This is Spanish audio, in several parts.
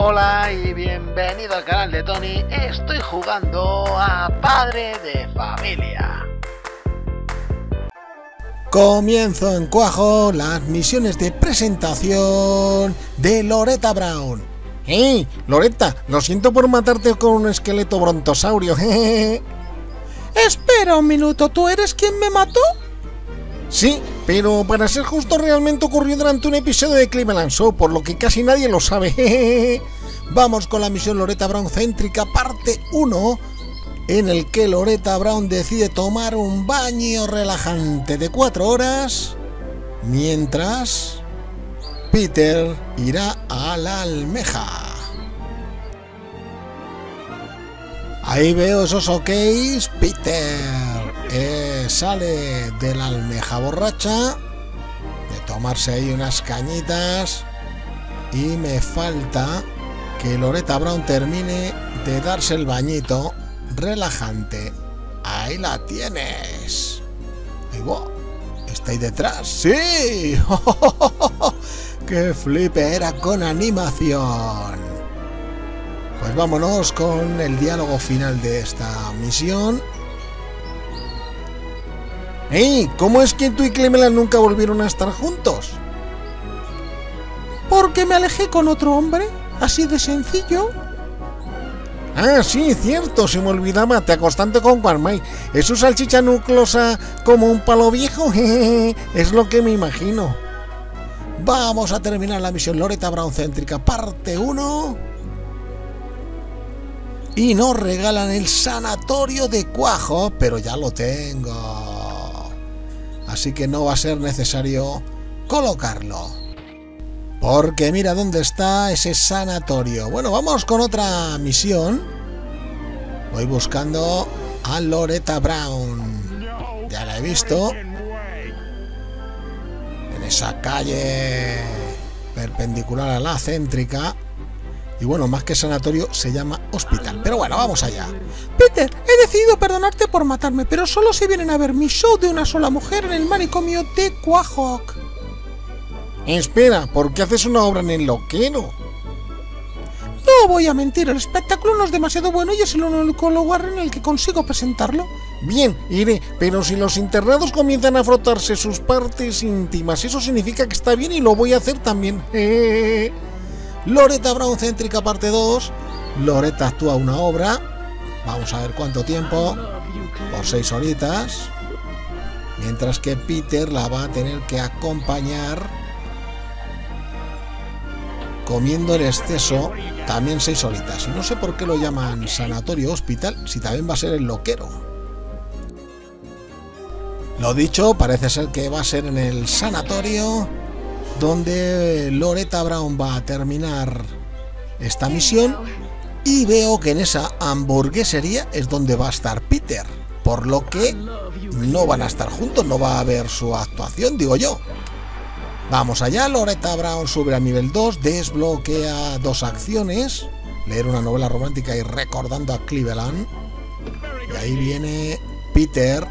Hola y bienvenido al canal de Tony. Estoy jugando a Padre de Familia. Comienzo en Quahog las misiones de presentación de Loretta Brown. ¡Hey, Loretta! Lo siento por matarte con un esqueleto brontosaurio. Espera un minuto, ¿tú eres quien me mató? Sí, pero para ser justo realmente ocurrió durante un episodio de Cleveland Show, por lo que casi nadie lo sabe. Vamos con la misión Loretta Brown céntrica parte 1, en el que Loretta Brown decide tomar un baño relajante de 4 horas, mientras Peter irá a la almeja. Ahí veo esos ok's, Peter. Sale de la almeja borracha de tomarse ahí unas cañitas y me falta que Loretta Brown termine de darse el bañito relajante. Ahí la tienes. Y vos, ¿está ahí detrás? ¡Sí! ¡Qué flipera con animación! Pues vámonos con el diálogo final de esta misión. ¡Ey! ¿Cómo es que tú y Clemela nunca volvieron a estar juntos? Porque me alejé con otro hombre, así de sencillo. Ah, sí, cierto, se me olvidaba, te acostaste con Guarmay. ¿Es su salchicha nucleosa como un palo viejo? Es lo que me imagino. Vamos a terminar la misión Loretta Brown céntrica parte 1. Y nos regalan el sanatorio de Quahog, pero ya lo tengo. Así que no va a ser necesario colocarlo. Porque mira dónde está ese sanatorio. Bueno, vamos con otra misión. Voy buscando a Loretta Brown. Ya la he visto. En esa calle perpendicular a la céntrica. Y bueno, más que sanatorio se llama hospital. Pero bueno, vamos allá. Peter, he decidido perdonarte por matarme, pero solo si vienen a ver mi show de una sola mujer en el manicomio de Quahog. Espera, ¿por qué haces una obra en el loquero? No voy a mentir, el espectáculo no es demasiado bueno y es el único lugar en el que consigo presentarlo. Bien, iré, pero si los internados comienzan a frotarse sus partes íntimas, eso significa que está bien y lo voy a hacer también. Loretta Brown céntrica parte 2. Loretta actúa una obra. Vamos a ver cuánto tiempo. Por 6 horitas. Mientras que Peter la va a tener que acompañar comiendo el exceso. También 6 horitas. Y no sé por qué lo llaman sanatorio hospital, si también va a ser el loquero. Lo dicho, parece ser que va a ser en el sanatorio donde Loretta Brown va a terminar esta misión. Y veo que en esa hamburguesería es donde va a estar Peter, por lo que no van a estar juntos, no va a haber su actuación, digo yo. Vamos allá, Loretta Brown sube a nivel 2, desbloquea 2 acciones, leer una novela romántica y recordando a Cleveland. Y ahí viene Peter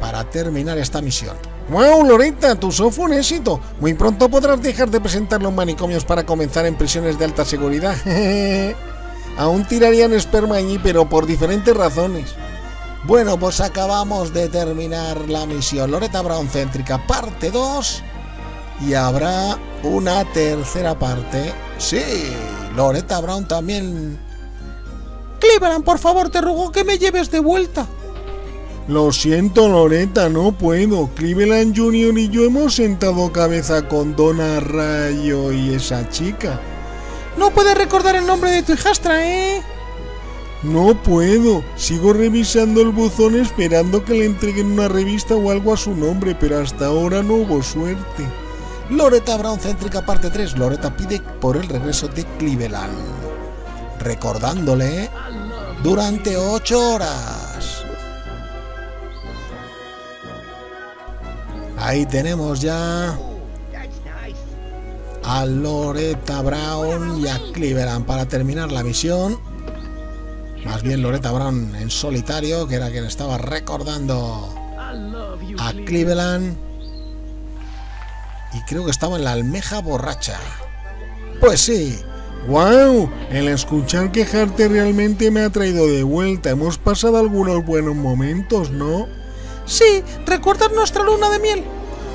para terminar esta misión. ¡Wow, Loretta! Tu show fue un éxito. Muy pronto podrás dejar de presentar los manicomios para comenzar en prisiones de alta seguridad. Aún tirarían esperma allí, pero por diferentes razones. Bueno, pues acabamos de terminar la misión Loretta Brown céntrica parte 2. Y habrá una tercera parte. Sí, Loretta Brown también. Cleveland, por favor, te ruego que me lleves de vuelta. Lo siento, Loretta, no puedo. Cleveland Jr. y yo hemos sentado cabeza con Donna Rayo y esa chica. No puedes recordar el nombre de tu hijastra, ¿eh? No puedo. Sigo revisando el buzón esperando que le entreguen una revista o algo a su nombre, pero hasta ahora no hubo suerte. Loretta Brown céntrica parte 3. Loretta pide por el regreso de Cleveland, recordándole durante 8 horas. Ahí tenemos ya a Loretta Brown y a Cleveland para terminar la misión. Más bien Loretta Brown en solitario, que era quien estaba recordando a Cleveland. Y creo que estaba en la almeja borracha. Pues sí. ¡Wow! El escuchar quejarte realmente me ha traído de vuelta. Hemos pasado algunos buenos momentos, ¿no? Sí, ¿recuerdas nuestra luna de miel?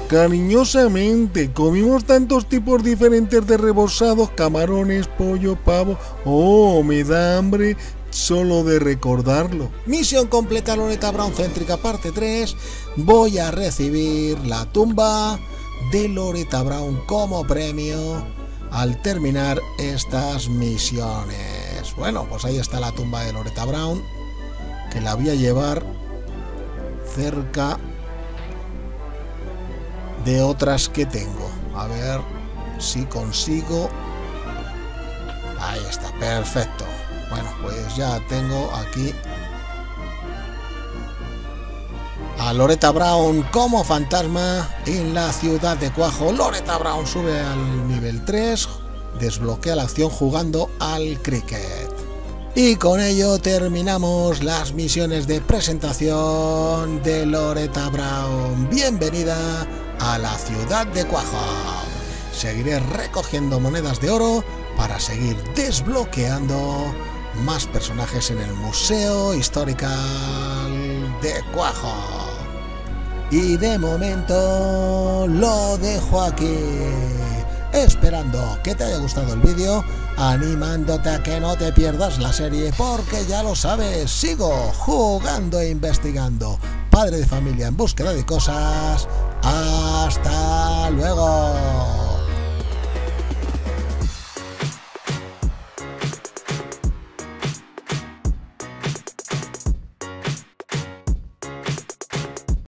Cariñosamente, comimos tantos tipos diferentes de rebozados, camarones, pollo, pavo... ¡Oh, me da hambre solo de recordarlo! Misión completa Loretta Brown céntrica parte 3. Voy a recibir la tumba de Loretta Brown como premio al terminar estas misiones. Bueno, pues ahí está la tumba de Loretta Brown, que la voy a llevar cerca de otras que tengo. A ver si consigo. Ahí está, perfecto. Bueno, pues ya tengo aquí a Loretta Brown como fantasma en la ciudad de Quahog. Loretta Brown sube al nivel 3, desbloquea la acción jugando al cricket. Y con ello terminamos las misiones de presentación de Loretta Brown. Bienvenida a la ciudad de Quahog. Seguiré recogiendo monedas de oro para seguir desbloqueando más personajes en el Museo Historical de Quahog. Y de momento lo dejo aquí, esperando que te haya gustado el vídeo, animándote a que no te pierdas la serie, porque ya lo sabes, sigo jugando e investigando. Padre de familia en búsqueda de cosas. ¡Hasta luego!